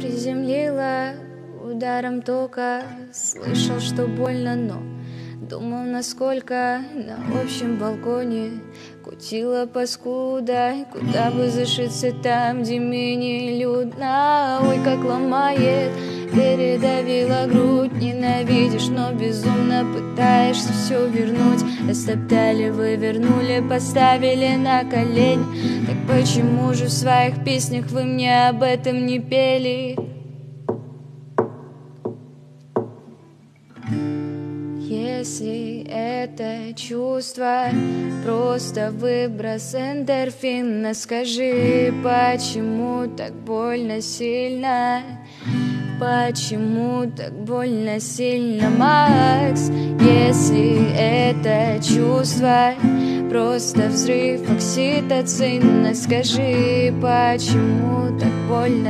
приземлила ударом тока. Слышал, что больно, но думал, насколько на общем балконе кутила паскуда. Куда бы зашиться там, где менее людно. Ой, как ломает, передавила грудь. Ненавидишь, но безумно пытаешься все вернуть. Растоптали, вывернули, поставили на колени. Так почему же в своих песнях вы мне об этом не пели? Если это чувство просто выброс эндорфина, скажи, почему так больно сильно? Почему так больно сильно, Макс? Если это чувство просто взрыв окситоцина, скажи, почему так больно?